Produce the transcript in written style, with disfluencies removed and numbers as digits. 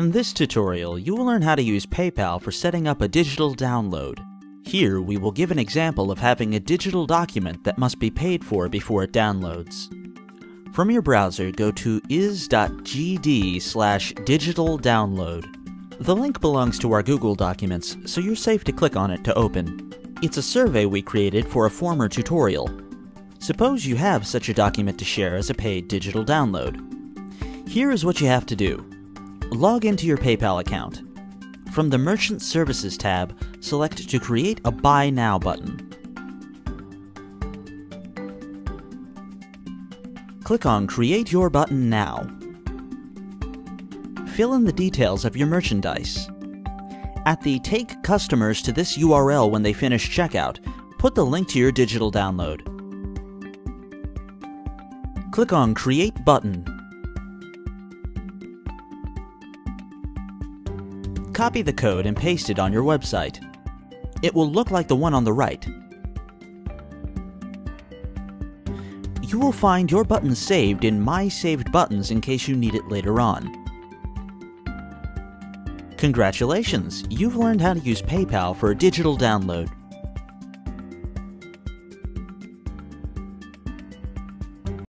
In this tutorial, you will learn how to use PayPal for setting up a digital download. Here, we will give an example of having a digital document that must be paid for before it downloads. From your browser, go to is.gd/digital-download. The link belongs to our Google Documents, so you're safe to click on it to open. It's a survey we created for a former tutorial. Suppose you have such a document to share as a paid digital download. Here is what you have to do. Log into your PayPal account. From the Merchant Services tab, select to create a Buy Now button. Click on Create Your Button Now. Fill in the details of your merchandise. At the Take Customers to this URL when they finish checkout, put the link to your digital download. Click on Create Button. Copy the code and paste it on your website. It will look like the one on the right. You will find your button saved in My Saved Buttons in case you need it later on. Congratulations! You've learned how to use PayPal for a digital download.